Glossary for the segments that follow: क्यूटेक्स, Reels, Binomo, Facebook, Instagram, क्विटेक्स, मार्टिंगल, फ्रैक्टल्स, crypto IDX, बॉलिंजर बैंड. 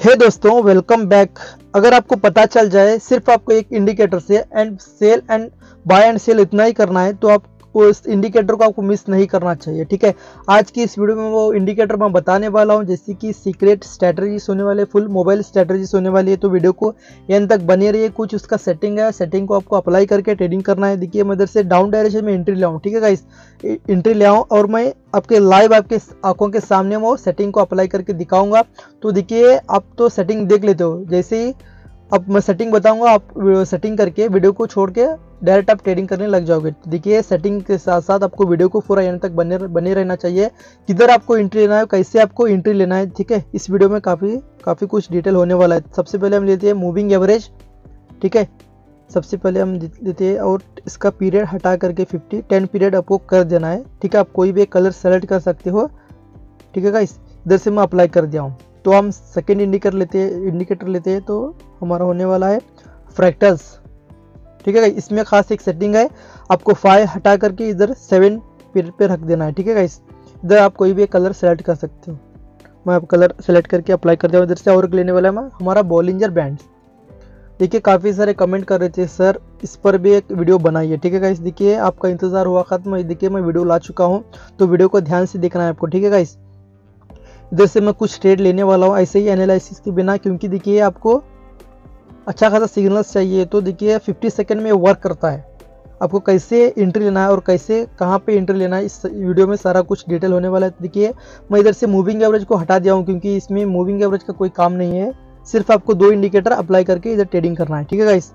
हे दोस्तों, welcome back. अगर आपको पता चल जाए सिर्फ आपको एक इंडिकेटर से and sell and buy and sell इतना ही करना है तो आपको इस इंडिकेटर को आपको मिस नहीं करना चाहिए, ठीक है। आज की इस वीडियो में वो इंडिकेटर मैं बताने वाला हूं, जैसे कि सीक्रेट स्ट्रैटेजीज होने वाले, फुल मोबाइल स्ट्रैटेजीज होने वाली है। तो वीडियो को एंड तक बने रहिए। कुछ उसका सेटिंग है, सेटिंग को आपको अप्लाई करके ट्रेडिंग करना है। देखिए मैं इधर से डाउन डायरेक्शन में एंट्री ले आऊँ, ठीक है गाइस, एंट्री ले आऊँ और मैं आपके लाइव आपके आंखों के सामने वो सेटिंग को अप्लाई करके दिखाऊंगा। तो देखिए आप तो सेटिंग देख लेते हो, जैसे ही अब मैं सेटिंग बताऊंगा आप सेटिंग करके वीडियो को छोड़ के डायरेक्ट आप ट्रेडिंग करने लग जाओगे। तो देखिए सेटिंग के साथ साथ आपको वीडियो को पूरा एंड तक बने रहना चाहिए, किधर आपको एंट्री लेना है, कैसे आपको एंट्री लेना है, ठीक है। इस वीडियो में काफ़ी कुछ डिटेल होने वाला है। सबसे पहले हम लेते हैं मूविंग एवरेज, ठीक है। सबसे पहले हम लेते हैं और इसका पीरियड हटा करके 10 पीरियड आपको कर देना है, ठीक है। आप कोई भी कलर सेलेक्ट कर सकते हो, ठीक है गाइस। इधर से मैं अप्लाई कर दिया हूँ। तो हम सेकंड इंडिकेटर लेते हैं तो हमारा होने वाला है फ्रैक्टल्स, ठीक है गाइस। इसमें खास एक सेटिंग है, आपको 5 हटा करके इधर 7 पीरियड पर रख देना है, ठीक है गाइस। इधर आप कोई भी कलर सेलेक्ट कर सकते हो। मैं आप कलर सेलेक्ट करके अप्लाई कर दिया हूँ। इधर से और लेने वाला है हमारा बॉलिंजर बैंड। देखिए काफ़ी सारे कमेंट कर रहे थे सर इस पर भी एक वीडियो बनाइए, ठीक है गाइस। देखिए आपका इंतजार हुआ खत्म। देखिए मैं वीडियो ला चुका हूँ, तो वीडियो को ध्यान से देखना है आपको, ठीक है गाइस। इधर से मैं कुछ ट्रेड लेने वाला हूँ ऐसे ही एनालिसिस के बिना, क्योंकि देखिए आपको अच्छा खासा सिग्नल्स चाहिए। तो देखिए 50 सेकेंड में वर्क करता है, आपको कैसे एंट्री लेना है और कैसे कहाँ पे एंट्री लेना है इस वीडियो में सारा कुछ डिटेल होने वाला है। देखिए मैं इधर से मूविंग एवरेज को हटा दिया हूँ, क्योंकि इसमें मूविंग एवरेज का कोई काम नहीं है। सिर्फ आपको 2 इंडिकेटर अप्लाई करके इधर ट्रेडिंग करना है, ठीक है गाइस।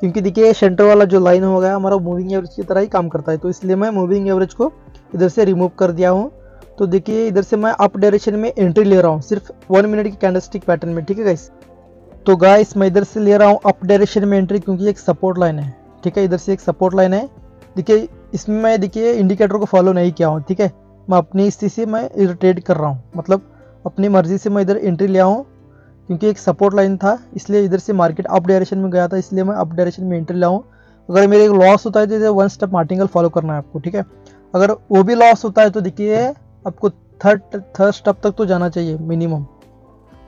क्योंकि देखिए सेंटर वाला जो लाइन हो गया हमारा मूविंग एवरेज की तरह ही काम करता है, तो इसलिए मैं मूविंग एवरेज को इधर से रिमूव कर दिया हूँ। तो देखिए इधर से मैं अप डायरेक्शन में एंट्री ले रहा हूँ सिर्फ 1 मिनट की कैंडलस्टिक पैटर्न में, ठीक है गाइस। तो गाइस मैं इधर से ले रहा हूँ अप डायरेक्शन में एंट्री, क्योंकि एक सपोर्ट लाइन है, ठीक है। इधर से एक सपोर्ट लाइन है। देखिए इसमें मैं देखिए इंडिकेटर को फॉलो नहीं किया हूँ, ठीक है। मैं अपनी स्थिति से मैं इधर ट्रेड कर रहा हूँ, मतलब अपनी मर्जी से मैं इधर एंट्री ले आऊँ, क्योंकि एक सपोर्ट लाइन था इसलिए इधर से मार्केट अप डायरेक्शन में गया था, इसलिए मैं अप डायरेक्शन में एंट्री लाऊँ। अगर मेरे लॉस होता है तो 1 स्टेप मार्टिंगल फॉलो करना है आपको, ठीक है। अगर वो भी लॉस होता है तो देखिए आपको थर्ड स्टेप तक तो जाना चाहिए मिनिमम,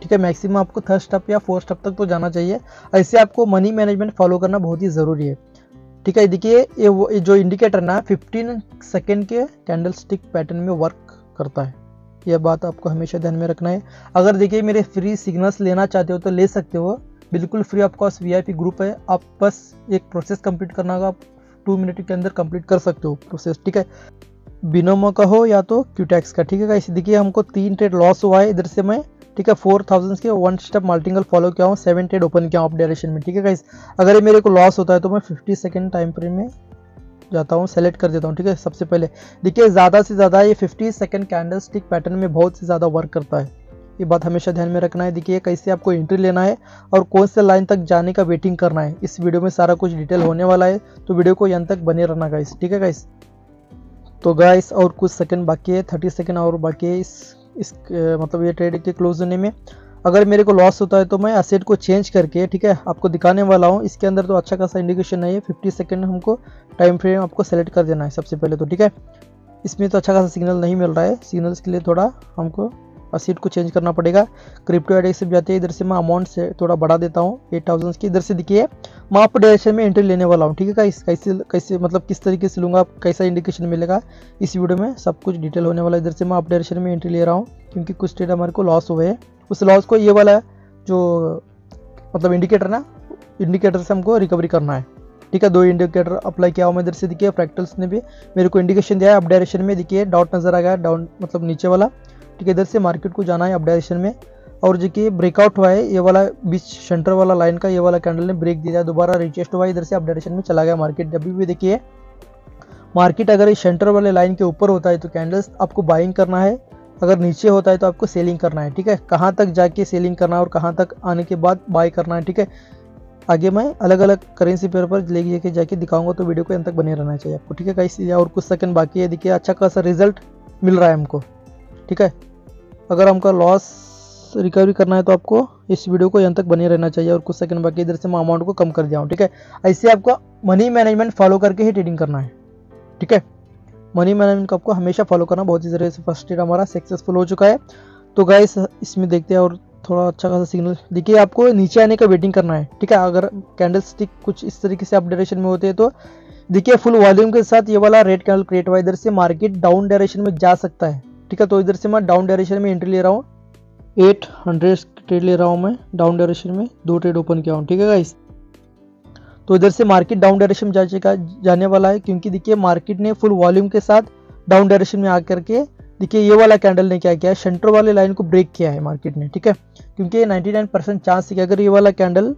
ठीक है। मैक्सिमम आपको 3rd स्टेप या 4th स्टेप तक तो जाना चाहिए। ऐसे आपको मनी मैनेजमेंट फॉलो करना बहुत ही ज़रूरी है, ठीक है। देखिए ये जो इंडिकेटर ना 15 सेकेंड के कैंडल स्टिक पैटर्न में वर्क करता है, यह बात आपको हमेशा ध्यान में रखना है। अगर देखिए मेरे फ्री सिग्नल्स लेना चाहते हो तो ले सकते हो, बिल्कुल फ्री। आपका VIP ग्रुप है, आप बस एक प्रोसेस कंप्लीट करना होगा, आप 2 मिनट के अंदर कंप्लीट कर सकते हो प्रोसेस, ठीक है। बिनोमो का हो या तो क्यूटेक्स का, ठीक है गाइस। देखिए हमको 3 ट्रेड लॉस हुआ है इधर से मैं, ठीक है। 4000 के 1 स्टेप मल्टीपल फॉलो किया हूँ, 7 ट्रेड ओपन किया हूँ अप डायरेक्शन में, ठीक है गाइस। अगर मेरे को लॉस होता है तो मैं 50 सेकेंड टाइम फ्रेम में जाता हूँ, सेलेक्ट कर देता हूँ, ठीक है। सबसे पहले देखिए ज़्यादा से ज़्यादा ये 50 सेकेंड कैंडल स्टिक पैटर्न में बहुत से ज़्यादा वर्क करता है, ये बात हमेशा ध्यान में रखना है। देखिए कैसे आपको एंट्री लेना है और कौन से लाइन तक जाने का वेटिंग करना है, इस वीडियो में सारा कुछ डिटेल होने वाला है, तो वीडियो को अंत तक बने रहना गाइस, ठीक है गाइस। तो गाइस और कुछ सेकंड बाकी है, 30 सेकंड और बाकी है इस मतलब ये ट्रेड के क्लोज होने में। अगर मेरे को लॉस होता है तो मैं एसेट को चेंज करके, ठीक है, आपको दिखाने वाला हूँ। इसके अंदर तो अच्छा खासा इंडिकेशन है, 50 सेकंड हमको टाइम फ्रेम आपको सेलेक्ट कर देना है सबसे पहले, तो ठीक है। इसमें तो अच्छा खासा सिग्नल नहीं मिल रहा है, सिग्नल्स के लिए थोड़ा हमको एसेट को चेंज करना पड़ेगा। क्रिप्टो IDX से जाते हैं, इधर से मैं अमाउंट से थोड़ा बढ़ा देता हूँ 8000 की। इधर से देखिए मैं आप डायरेक्शन में एंट्री लेने वाला हूँ, ठीक है गाइस। कैसे मतलब किस तरीके से लूँगा, कैसा इंडिकेशन मिलेगा, इस वीडियो में सब कुछ डिटेल होने वाला है। इधर से मैं आप डायरेक्शन में एंट्री ले रहा हूँ, क्योंकि कुछ ट्रेड हमारे को लॉस हुए हैं, उस लॉस को ये वाला जो मतलब इंडिकेटर ना, इंडिकेटर से हमको रिकवरी करना है, ठीक है। 2 इंडिकेटर अप्लाई किया हूँ मैं। इधर से देखिए फ्रैक्टल्स ने भी मेरे को इंडिकेशन दिया है अप डायरेक्शन में, देखिए डॉट नज़र आ गया, डाउन मतलब नीचे वाला, ठीक है। इधर से मार्केट को जाना है अप डायरेक्शन में, और जो कि ब्रेकआउट हुआ है ये वाला बीच सेंटर वाला लाइन का, ये वाला कैंडल ने ब्रेक दिया, दोबारा रिटेस्ट हुआ, इधर से अप डायरेक्शन में चला गया मार्केट। अभी भी देखिए मार्केट अगर इस सेंटर वाले लाइन के ऊपर होता है तो कैंडल्स आपको बाइंग करना है, अगर नीचे होता है तो आपको सेलिंग करना है, ठीक है। कहाँ तक जाके सेलिंग करना है और कहाँ तक आने के बाद बाय करना है, ठीक है। आगे मैं अलग अलग करेंसी पेयर पर लेके जाके दिखाऊंगा, तो वीडियो को अंत तक बने रहना चाहिए आपको, ठीक है गाइस। और कुछ सेकंड बाकी है। देखिए अच्छा खासा रिजल्ट मिल रहा है हमको, ठीक है। अगर हमका लॉस रिकवरी करना है तो आपको इस वीडियो को अंत तक बने रहना चाहिए। और कुछ सेकंड बाकी, इधर से मैं अमाउंट को कम कर दिया हूँ, ठीक है। ऐसे आपको मनी मैनेजमेंट फॉलो करके ही ट्रेडिंग करना है, ठीक है। मनी मैनेजमेंट को आपको हमेशा फॉलो करना बहुत ही जरूरी है। फर्स्ट ट्रेड हमारा सक्सेसफुल हो चुका है। तो गाइस इसमें देखते हैं और थोड़ा अच्छा खासा सिग्नल देखिए, आपको नीचे आने का वेटिंग करना है, ठीक है। अगर कैंडल स्टिक कुछ इस तरीके से अप डायरेक्शन में होते हैं तो देखिए फुल वॉल्यूम के साथ ये वाला रेड कैंडल क्रिएट हुआ, इधर से मार्केट डाउन डायरेक्शन में जा सकता है, ठीक है। तो इधर से मैं डाउन डायरेक्शन में एंट्री ले रहा हूँ, 800 ट्रेड ले रहा हूँ मैं डाउन डायरेक्शन में, 2 ट्रेड ओपन किया हूँ, ठीक है गाइस। तो इधर से मार्केट डाउन डायरेक्शन में जाने वाला है, क्योंकि देखिए मार्केट ने फुल वॉल्यूम के साथ डाउन डायरेक्शन में आकर के देखिए ये वाला कैंडल ने क्या किया है, सेंटर वाले लाइन को ब्रेक किया है मार्केट ने, ठीक है। क्योंकि 99% चांस है कि अगर ये वाला कैंडल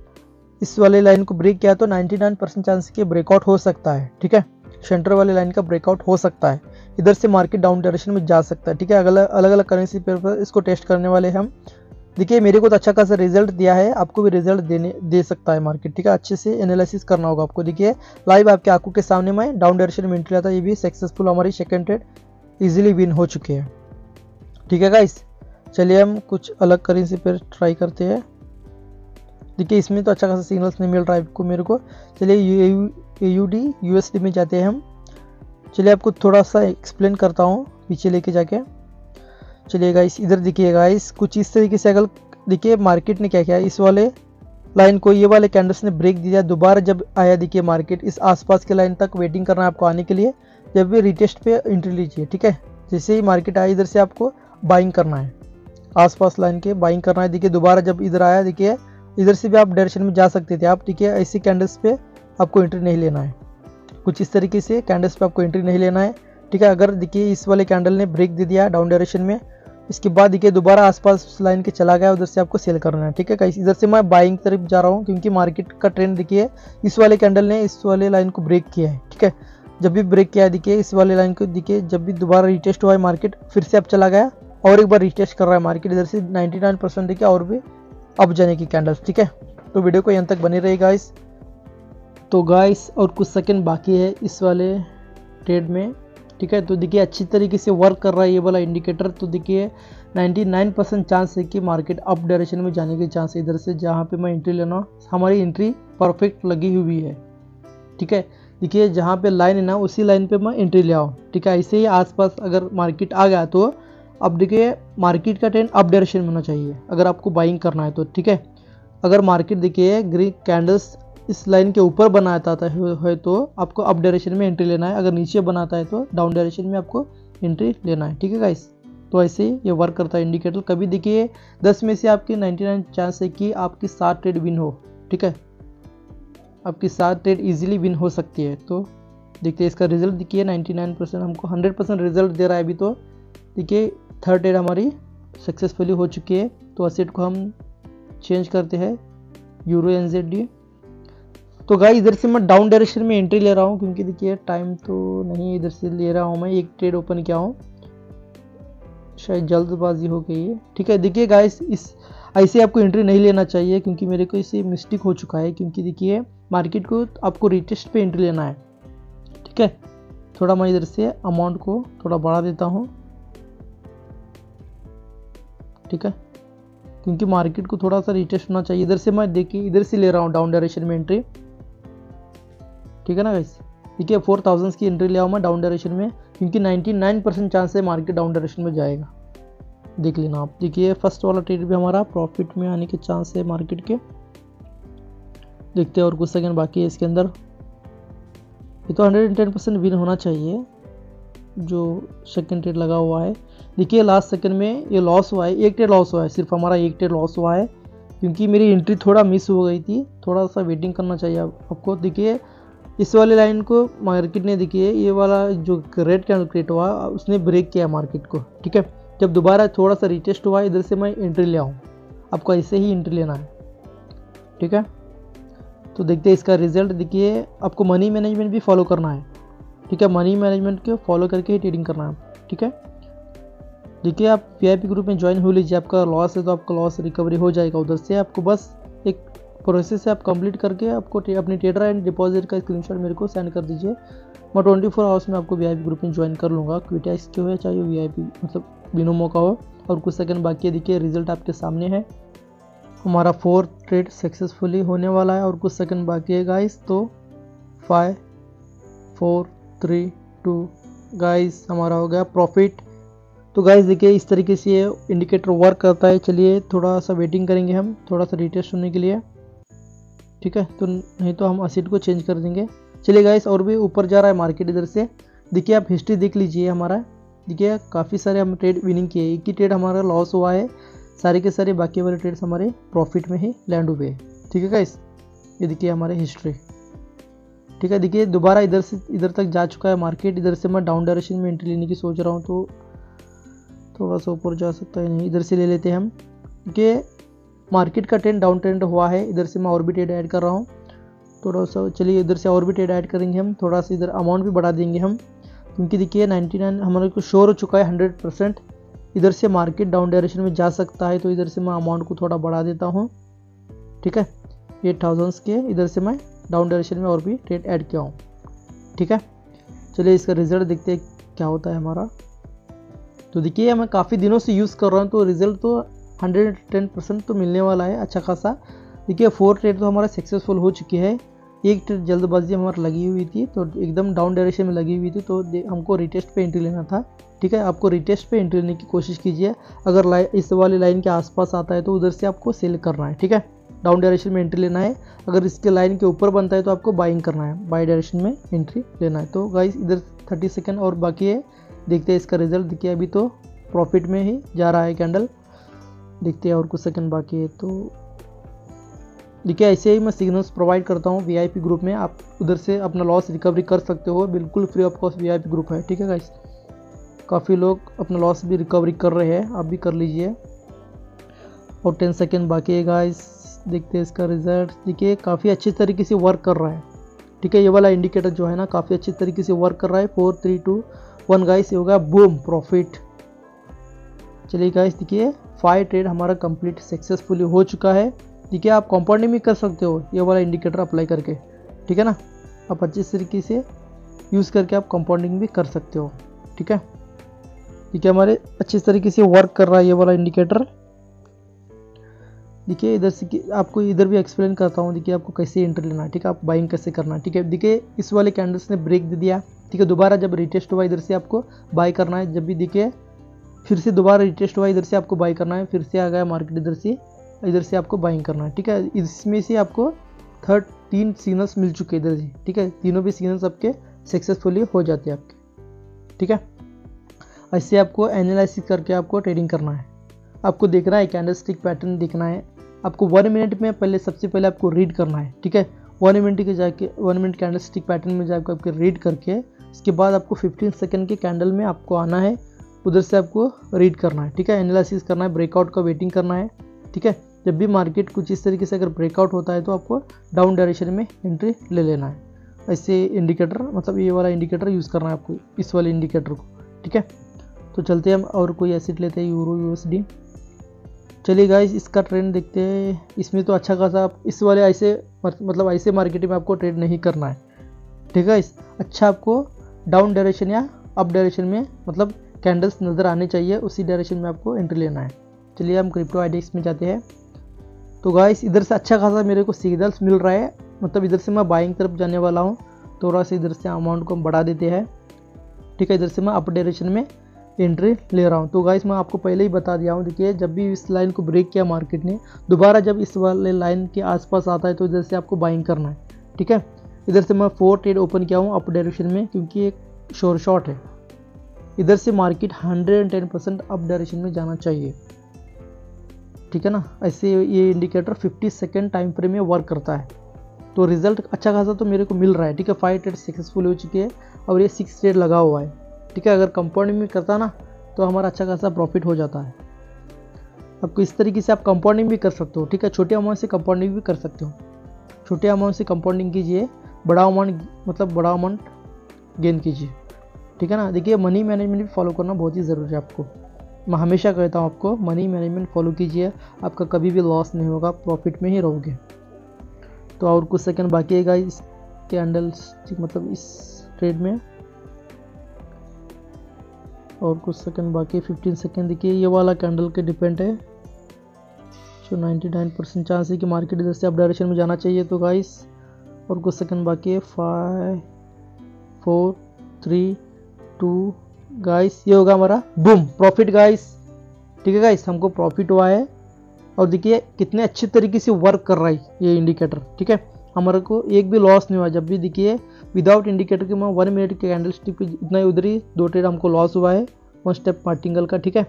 इस वाले लाइन को ब्रेक किया तो 99% चांस कि ब्रेकआउट हो सकता है, ठीक है। सेंटर वाले लाइन का ब्रेकआउट हो सकता है, इधर से मार्केट डाउन डायरेक्शन में जा सकता है, ठीक है। अलग अलग करेंसी पेयर पर इसको टेस्ट करने वाले हम। देखिए मेरे को तो अच्छा खासा रिजल्ट दिया है, आपको भी रिजल्ट दे सकता है मार्केट, ठीक है। अच्छे से एनालिसिस करना होगा आपको। देखिए लाइव आपके आंखों के सामने में डाउन डायरेक्शन में एंट्री आता है, ये भी सक्सेसफुल हमारी सेकंड ट्रेड इजीली विन हो चुकी है, ठीक है गाइस। चलिए हम कुछ अलग करेंसी पेयर ट्राई करते हैं। देखिए इसमें तो अच्छा खासा सिग्नल्स नहीं मिल रहा है आपको मेरे को। चलिए AUD USD में जाते हैं हम। चलिए आपको थोड़ा सा एक्सप्लेन करता हूँ पीछे लेके जाके। चलिए गाइस इधर देखिए गाइस, कुछ इस तरीके से अगर देखिए मार्केट ने क्या किया, इस वाले लाइन को ये वाले कैंडल्स ने ब्रेक दिया। दोबारा जब आया देखिए मार्केट इस आसपास के लाइन तक वेटिंग करना है आपको आने के लिए, जब भी रिटेस्ट पे एंट्री लीजिए, ठीक है। जैसे ही मार्केट आया इधर से आपको बाइंग करना है, आसपास लाइन के बाइंग करना है। देखिए दोबारा जब इधर आया देखिए इधर से भी आप डायरेक्शन में जा सकते थे आप, ठीक है। ऐसे कैंडल्स पे आपको एंट्री नहीं लेना है, कुछ इस तरीके से कैंडल्स पे आपको एंट्री नहीं लेना है, ठीक है। अगर देखिए इस वाले कैंडल ने ब्रेक दे दिया डाउन डायरेक्शन में, इसके बाद देखिए दोबारा आसपास लाइन के चला गया, उधर से आपको सेल करना है, ठीक है। इधर से मैं बाइंग तरफ जा रहा हूँ, क्योंकि मार्केट का ट्रेंड देखिए इस वाले कैंडल ने इस वाले लाइन को ब्रेक किया है, ठीक है। जब भी ब्रेक किया है देखिए इस वाले लाइन को, देखिए जब भी दोबारा रिटेस्ट हुआ है मार्केट फिर से आप चला गया और एक बार रिटेस्ट कर रहा है मार्केट। इधर से 99% देखिए और भी अब जाने की कैंडल्स, ठीक है। तो वीडियो को यहाँ तक बनी रही गाइस। तो गाइस और कुछ सेकंड बाकी है इस वाले ट्रेड में, ठीक है। तो देखिए अच्छी तरीके से वर्क कर रहा है ये वाला इंडिकेटर। तो देखिए 99% चांस है कि मार्केट अप डायरेक्शन में जाने के चांस है। इधर से जहाँ पे मैं एंट्री लेना, हमारी एंट्री परफेक्ट लगी हुई है, ठीक है। देखिए जहाँ पे लाइन है ना उसी लाइन पे मैं एंट्री ले आऊँ, ठीक है। ऐसे ही आसपास अगर मार्केट आ गया तो अब देखिए मार्केट का ट्रेंड अप डायरेक्शन में होना चाहिए अगर आपको बाइंग करना है तो, ठीक है। अगर मार्केट देखिए ग्रीन कैंडल्स इस लाइन के ऊपर बनाता है तो आपको अप डायरेक्शन में एंट्री लेना है, अगर नीचे बनाता है तो डाउन डायरेक्शन में आपको एंट्री लेना है, ठीक है गाइस। तो ऐसे ये वर्क करता है इंडिकेटर। कभी देखिए 10 में से आपकी 99 चांस है कि आपकी 7 ट्रेड विन हो, ठीक है। आपकी 7 ट्रेड ईजिली विन हो सकती है। तो देखते हैं इसका रिजल्ट। देखिए 99% हमको 100% रिजल्ट दे रहा है अभी। तो देखिए थर्ड ट्रेड हमारी सक्सेसफुली हो चुकी है। तो असेट को हम चेंज करते हैं यूरो एनजेडी। तो गाइस इधर से मैं डाउन डायरेक्शन में एंट्री ले रहा हूँ, क्योंकि देखिए टाइम तो नहीं, इधर से ले रहा हूँ मैं। एक ट्रेड ओपन किया हूँ, शायद जल्दबाजी हो गई है, ठीक है। देखिए गाइस इस ऐसे आपको एंट्री नहीं लेना चाहिए, क्योंकि मेरे को इससे मिस्टेक हो चुका है। क्योंकि देखिए मार्केट को आपको रिटेस्ट पे एंट्री लेना है, ठीक है। थोड़ा मैं इधर से अमाउंट को थोड़ा बढ़ा देता हूँ, ठीक है, क्योंकि मार्केट को थोड़ा सा रिटेस्ट होना चाहिए। इधर से मैं देखिए इधर से ले रहा हूँ डाउन डायरेक्शन में एंट्री, ठीक है ना गाइस। देखिए 4000 की एंट्री ले आऊँ मैं डाउन डायरेक्शन में, क्योंकि 99% चांस है मार्केट डाउन डायरेक्शन में जाएगा। देख लेना आप। देखिए फर्स्ट वाला ट्रेड भी हमारा प्रॉफिट में आने के चांस है मार्केट के। देखते हैं और कुछ सेकंड बाकी है इसके अंदर। ये तो 110% विन होना चाहिए जो सेकंड ट्रेड लगा हुआ है। देखिए लास्ट सेकंड में ये लॉस हुआ है, एक ट्रेड लॉस हुआ है, सिर्फ हमारा एक ट्रेड लॉस हुआ है, क्योंकि मेरी एंट्री थोड़ा मिस हो गई थी। थोड़ा सा वेटिंग करना चाहिए आपको। देखिए इस वाले लाइन को मार्केट ने देखिए ये वाला जो रेड कैंडल क्रिएट हुआ उसने ब्रेक किया मार्केट को, ठीक है। जब दोबारा थोड़ा सा रिटेस्ट हुआ इधर से मैं एंट्री ले आऊँ, आपको ऐसे ही एंट्री लेना है, ठीक है। तो देखते हैं इसका रिजल्ट। देखिए आपको मनी मैनेजमेंट भी फॉलो करना है, ठीक है। मनी मैनेजमेंट को फॉलो करके ही ट्रेडिंग करना है, ठीक है। देखिए आप VIP ग्रुप में ज्वाइन हो लीजिए। आपका लॉस है तो आपका लॉस रिकवरी हो जाएगा उधर से। आपको बस एक प्रोसेस आप कंप्लीट करके आपको अपने ट्रेडर एंड डिपॉजिट का स्क्रीनशॉट मेरे को सेंड कर दीजिए। मैं 24 आवर्स में आपको VIP ग्रुप में ज्वाइन कर लूँगा। क्विटेक्स के हो चाहे VIP मतलब बिनोमो का हो। और कुछ सेकंड बाकी है। देखिए रिजल्ट आपके सामने है। हमारा 4th ट्रेड सक्सेसफुली होने वाला है और कुछ सेकंड बाकी है गाइस। तो 5 4 3 2 गाइस हमारा हो गया प्रॉफिट। तो गाइस देखिए इस तरीके से ये इंडिकेटर वर्क करता है। चलिए थोड़ा सा वेटिंग करेंगे हम, थोड़ा सा रिटेस्ट होने के लिए। ठीक है, तो नहीं तो हम एसिड को चेंज कर देंगे। चलिए गाइस और भी ऊपर जा रहा है मार्केट इधर से। देखिए आप हिस्ट्री देख लीजिए हमारा। देखिए काफ़ी सारे हम ट्रेड विनिंग किए, एक ही ट्रेड हमारा लॉस हुआ है, सारे के सारे बाकी वाले ट्रेड्स हमारे प्रॉफिट में ही लैंड हुए। ठीक है गाइस, ये देखिए हमारे हिस्ट्री। ठीक है, देखिए दोबारा इधर से इधर तक जा चुका है मार्केट। इधर से मैं डाउन डायरेक्शन में एंट्री लेने की सोच रहा हूँ, तो थोड़ा सा ऊपर जा सकता है, नहीं इधर से ले लेते हैं हम। कि मार्केट का ट्रेंड डाउन ट्रेंड हुआ है, इधर से मैं और भी ट्रेड ऐड कर रहा हूँ थोड़ा सा। चलिए इधर से और भी ट्रेड ऐड करेंगे हम, थोड़ा सा इधर अमाउंट भी बढ़ा देंगे हम, क्योंकि देखिए 99 हमारे को श्योर हो चुका है 100%। इधर से मार्केट डाउन डायरेक्शन में जा सकता है, तो इधर से मैं अमाउंट को थोड़ा बढ़ा देता हूँ। ठीक है, 8000 के इधर से मैं डाउन डायरेक्शन में और भी ट्रेड ऐड किया हूँ। ठीक है, चलिए इसका रिजल्ट देखते हैं क्या होता है हमारा। तो देखिए मैं काफ़ी दिनों से यूज़ कर रहा हूँ, तो रिज़ल्ट तो 110% तो मिलने वाला है अच्छा खासा। देखिए 4 ट्रेड तो हमारा सक्सेसफुल हो चुकी है। एक ट्रेड जल्दबाजी हमारी लगी हुई थी, तो एकदम डाउन डायरेक्शन में लगी हुई थी, तो हमको रिटेस्ट पे एंट्री लेना था। ठीक है, आपको रिटेस्ट पे एंट्री लेने की कोशिश कीजिए। अगर इस वाली लाइन के आसपास आता है तो उधर से आपको सेल करना है। ठीक है, डाउन डायरेक्शन में एंट्री लेना है। अगर इसके लाइन के ऊपर बनता है तो आपको बाइंग करना है, बाई डायरेक्शन में एंट्री लेना है। तो गाइस इधर 30 सेकेंड और बाकी है, देखते हैं इसका रिजल्ट। देखिए अभी तो प्रॉफिट में ही जा रहा है कैंडल, देखते हैं और कुछ सेकंड बाकी है। तो देखिए ऐसे ही मैं सिग्नल्स प्रोवाइड करता हूँ वीआईपी ग्रुप में, आप उधर से अपना लॉस रिकवरी कर सकते हो, बिल्कुल free of cost VIP group है। ठीक है गाइस, काफ़ी लोग अपना लॉस भी रिकवरी कर रहे हैं, आप भी कर लीजिए। और 10 सेकेंड बाकी है गाइस, देखते हैं इसका रिजल्ट। देखिए काफ़ी अच्छे तरीके से वर्क कर रहा है। ठीक है, ये वाला इंडिकेटर जो है ना काफ़ी अच्छे तरीके से वर्क कर रहा है। 4 3 2 1 गाइस, ये होगा बूम प्रॉफिट। चलिए गाइस देखिए 5 ट्रेड हमारा कंप्लीट सक्सेसफुली हो चुका है। देखिए आप कंपाउंडिंग भी कर सकते हो ये वाला इंडिकेटर अप्लाई करके। ठीक है ना, आप अच्छे तरीके से यूज़ करके आप कंपाउंडिंग भी कर सकते हो। ठीक है, देखिए हमारे अच्छे तरीके से वर्क कर रहा है ये वाला इंडिकेटर। देखिए इधर से आपको इधर भी एक्सप्लेन करता हूँ, देखिए आपको कैसे एंट्री लेना है। ठीक है, आप बाइंग कैसे करना है। ठीक है, देखिए इस वाले कैंडल्स ने ब्रेक दे दिया। ठीक है, दोबारा जब रिटेस्ट हुआ इधर से आपको बाई करना है। जब भी देखिए फिर से दोबारा रिटेस्ट हुआ इधर से आपको बाई करना है। फिर से आ गया मार्केट इधर से आपको बाइंग करना है। ठीक है, इसमें से आपको 3 सिग्नल्स मिल चुके इधर से। ठीक है, तीनों भी सिग्नल्स आपके सक्सेसफुली हो जाते हैं आपके। ठीक है, ऐसे आपको एनालिसिस करके आपको ट्रेडिंग करना है। आपको देखना है कैंडलस्टिक पैटर्न देखना है आपको। 1 मिनट में सबसे पहले आपको रीड करना है। ठीक है, 1 मिनट कैंडलस्टिक पैटर्न में जाकर आपके रीड करके इसके बाद आपको 15 सेकंड के कैंडल में आपको आना है, उधर से आपको रीड करना है। ठीक है, एनालिसिस करना है, ब्रेकआउट का वेटिंग करना है। ठीक है, जब भी मार्केट कुछ इस तरीके से अगर ब्रेकआउट होता है तो आपको डाउन डायरेक्शन में एंट्री ले लेना है। ऐसे इंडिकेटर मतलब ये वाला इंडिकेटर यूज़ करना है आपको, इस वाले इंडिकेटर को। ठीक है, तो चलते हैं हम और कोई एसेट लेते हैं, यूरो USD। चलिए गाइस इसका ट्रेंड देखते हैं। इसमें तो अच्छा खासा आप इस वाले ऐसे मतलब ऐसे मार्केट में आपको ट्रेड नहीं करना है। ठीक है गाइस, अच्छा आपको डाउन डायरेक्शन या अप डायरेक्शन में मतलब कैंडल्स नज़र आने चाहिए, उसी डायरेक्शन में आपको एंट्री लेना है। चलिए हम क्रिप्टो IDX में जाते हैं। तो गाइस इधर से अच्छा खासा मेरे को सिग्नल्स मिल रहा है, मतलब इधर से मैं बाइंग तरफ जाने वाला हूँ। थोड़ा सा इधर से अमाउंट को हम बढ़ा देते हैं। ठीक है, इधर से मैं अप डायरेक्शन में एंट्री ले रहा हूँ। तो गाइस मैं आपको पहले ही बता दिया हूँ, देखिए जब भी इस लाइन को ब्रेक किया मार्केट ने, दोबारा जब इस वाले लाइन के आसपास आता है तो इधर से आपको बाइंग करना है। ठीक है, इधर से मैं 4 ट्रेड ओपन किया हूँ अप डायरेक्शन में, क्योंकि एक शोर शॉट है। इधर से मार्केट 110% अप डायरेक्शन में जाना चाहिए। ठीक है ना, ऐसे ये इंडिकेटर 50 सेकेंड टाइम फ्रेम में वर्क करता है। तो रिजल्ट अच्छा खासा तो मेरे को मिल रहा है। ठीक है, 5 ट्रेड सक्सेसफुल हो चुके हैं और ये 6 ट्रेड लगा हुआ है। ठीक है, अगर कंपाउंडिंग में करता ना तो हमारा अच्छा खासा प्रॉफिट हो जाता है। आपको इस तरीके से आप कंपाउंडिंग भी कर सकते हो। ठीक है, छोटे अमाउंट से कंपाउंडिंग भी कर सकते हो। छोटे अमाउंट से कंपाउंडिंग कीजिए, बड़ा अमाउंट गेन कीजिए। ठीक है ना, देखिए मनी मैनेजमेंट भी फॉलो करना बहुत ही ज़रूरी है आपको। मैं हमेशा कहता हूँ आपको मनी मैनेजमेंट फॉलो कीजिए, आपका कभी भी लॉस नहीं होगा, प्रॉफिट में ही रहोगे। तो और कुछ सेकंड बाकी है गाइस इस कैंडल्स मतलब इस ट्रेड में, और कुछ सेकंड बाकी 15 सेकंड। देखिए ये वाला कैंडल के डिपेंड है, तो 99% चांस है कि मार्केट इधर से अप डायरेक्शन में जाना चाहिए। तो गाइस और कुछ सेकंड बाकी है। 5 4 3 2 गाइस ये होगा हमारा बूम प्रॉफिट गाइस। ठीक है गाइस, हमको प्रॉफिट हुआ है और देखिए कितने अच्छे तरीके से वर्क कर रहा है ये इंडिकेटर। ठीक है, हमारे को एक भी लॉस नहीं हुआ। जब भी देखिए विदाउट इंडिकेटर के मैं 1 मिनट के कैंडल स्टिक पे इतना ही उधर ही 2 ट्रेड हमको लॉस हुआ है 1 स्टेप पार्टिंगल का। ठीक है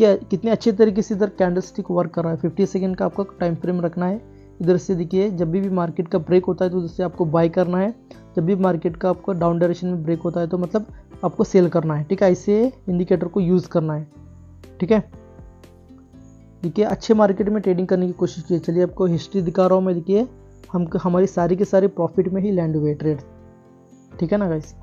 कितने अच्छे तरीके से इधर कैंडल स्टिक वर्क कर रहा है। 50 सेकेंड का आपका टाइम फ्रेम रखना है। इधर से देखिए जब भी मार्केट का ब्रेक होता है तो उधर से आपको बाई करना है, जब भी मार्केट का आपको डाउन डायरेक्शन में ब्रेक होता है तो मतलब आपको सेल करना है। ठीक है, ऐसे इंडिकेटर को यूज़ करना है। ठीक है, देखिए अच्छे मार्केट में ट्रेडिंग करने की कोशिश की। चलिए आपको हिस्ट्री दिखा रहा हूँ मैं। देखिए हम हमारी सारी के सारे प्रॉफिट में ही लैंड हुए ट्रेड। ठीक है ना गाइस,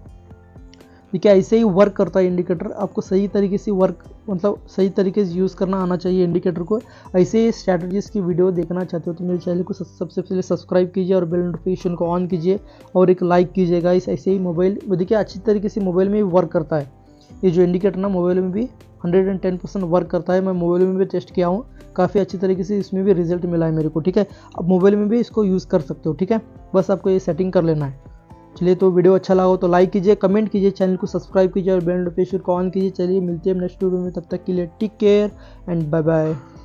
देखिए ऐसे ही वर्क करता है इंडिकेटर। आपको सही तरीके से वर्क मतलब सही तरीके से यूज़ करना आना चाहिए इंडिकेटर को। ऐसे ही स्ट्रैटेजीज की वीडियो देखना चाहते हो तो मेरे चैनल को सबसे पहले सब्सक्राइब कीजिए और बेल नोटिफिकेशन को ऑन कीजिए और एक लाइक कीजिए गाइस। ऐसे ही मोबाइल देखिए अच्छी तरीके से मोबाइल में भी वर्क करता है ये जो इंडिकेटर ना, मोबाइल में भी 110% वर्क करता है। मैं मोबाइल में भी टेस्ट किया हूँ, काफ़ी अच्छी तरीके से इसमें भी रिजल्ट मिला है मेरे को। ठीक है, आप मोबाइल में भी इसको यूज़ कर सकते हो। ठीक है, बस आपको ये सेटिंग कर लेना है। चलिए, तो वीडियो अच्छा लगा हो तो लाइक कीजिए, कमेंट कीजिए, चैनल को सब्सक्राइब कीजिए और बेल नोटिफिकेशन को ऑन कीजिए। चलिए मिलते हैं नेक्स्ट वीडियो में, तब तक के लिए take care and bye bye.